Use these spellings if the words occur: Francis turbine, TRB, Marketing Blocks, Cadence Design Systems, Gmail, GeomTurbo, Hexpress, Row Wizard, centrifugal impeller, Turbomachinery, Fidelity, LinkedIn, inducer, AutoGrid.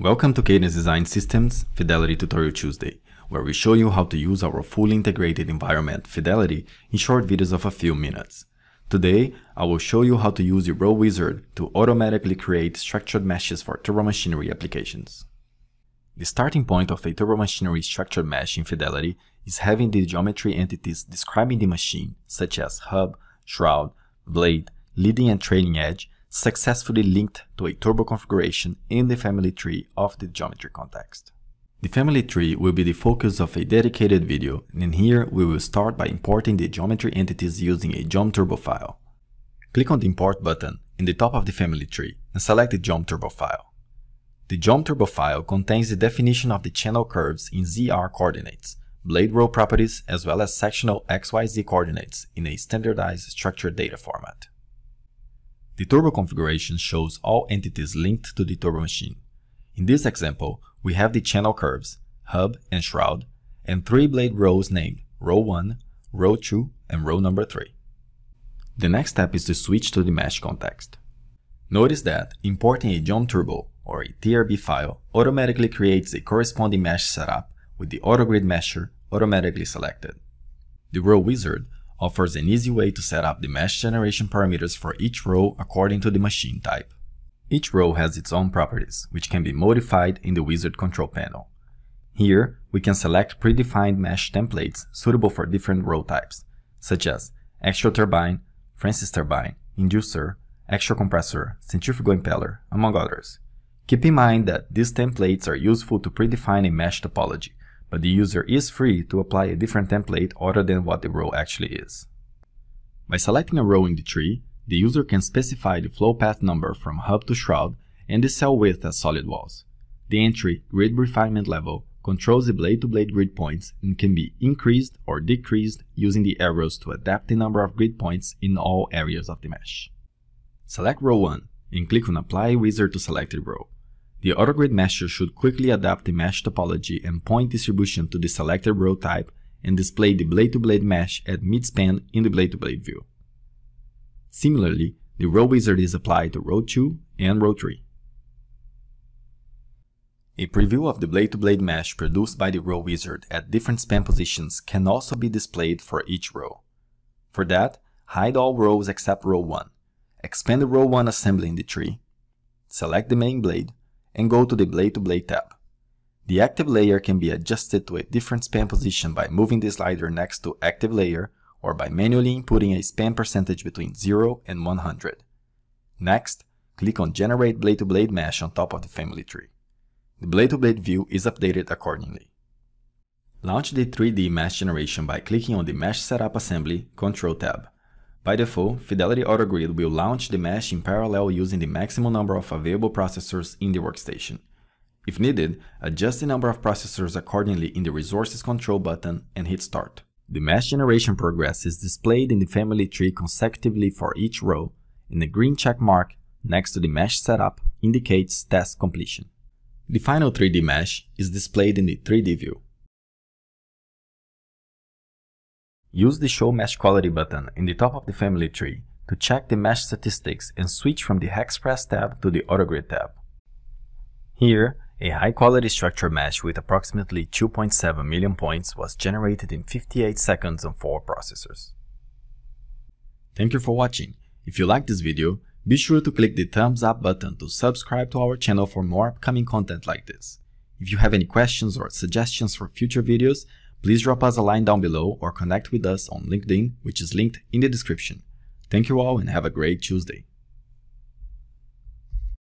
Welcome to Cadence Design Systems Fidelity Tutorial Tuesday, where we show you how to use our fully integrated environment Fidelity in short videos of a few minutes. Today, I will show you how to use your Row Wizard to automatically create structured meshes for turbomachinery applications. The starting point of a turbomachinery structured mesh in Fidelity is having the geometry entities describing the machine, such as hub, shroud, blade, leading and trailing edge, successfully linked to a turbo configuration in the family tree of the geometry context. The family tree will be the focus of a dedicated video, and here we will start by importing the geometry entities using a GeomTurbo file. Click on the import button in the top of the family tree and select the GeomTurbo file. The GeomTurbo file contains the definition of the channel curves in ZR coordinates, blade roll properties, as well as sectional XYZ coordinates in a standardized structured data format. The turbo configuration shows all entities linked to the turbo machine. In this example, we have the channel curves, hub and shroud, and three blade rows named row 1, row 2, and row number 3. The next step is to switch to the mesh context. Notice that importing a GeomTurbo or a TRB file automatically creates a corresponding mesh setup with the AutoGrid mesher automatically selected. The Row Wizard offers an easy way to set up the mesh generation parameters for each row according to the machine type. Each row has its own properties, which can be modified in the wizard control panel. Here, we can select predefined mesh templates suitable for different row types, such as axial turbine, Francis turbine, inducer, axial compressor, centrifugal impeller, among others. Keep in mind that these templates are useful to predefine a mesh topology, but the user is free to apply a different template other than what the row actually is. By selecting a row in the tree, the user can specify the flow path number from hub to shroud and the cell width as solid walls. The entry grid refinement level controls the blade-to-blade grid points and can be increased or decreased using the arrows to adapt the number of grid points in all areas of the mesh. Select row 1 and click on Apply Wizard to selected row. The AutoGrid mesher should quickly adapt the mesh topology and point distribution to the selected row type and display the blade-to-blade mesh at mid-span in the blade-to-blade view. Similarly, the Row Wizard is applied to row 2 and row 3. A preview of the blade-to-blade mesh produced by the Row Wizard at different span positions can also be displayed for each row. For that, hide all rows except row 1. Expand the row 1 assembly in the tree. Select the main blade and go to the Blade-to-Blade tab. The active layer can be adjusted to a different span position by moving the slider next to active layer or by manually inputting a span percentage between 0 and 100. Next, click on Generate Blade-to-Blade Mesh on top of the family tree. The Blade-to-Blade view is updated accordingly. Launch the 3D mesh generation by clicking on the Mesh Setup Assembly Control tab. By default, Fidelity AutoGrid will launch the mesh in parallel using the maximum number of available processors in the workstation. If needed, adjust the number of processors accordingly in the Resources Control button and hit Start. The mesh generation progress is displayed in the family tree consecutively for each row, and the green check mark next to the mesh setup indicates task completion. The final 3D mesh is displayed in the 3D view. Use the Show Mesh Quality button in the top of the family tree to check the mesh statistics and switch from the Hexpress tab to the AutoGrid tab. Here, a high-quality structure mesh with approximately 2.7 million points was generated in 58 seconds on 4 processors. Thank you for watching. If you like this video, be sure to click the thumbs up button to subscribe to our channel for more upcoming content like this. If you have any questions or suggestions for future videos, please drop us a line down below or connect with us on LinkedIn, which is linked in the description. Thank you all and have a great Tuesday.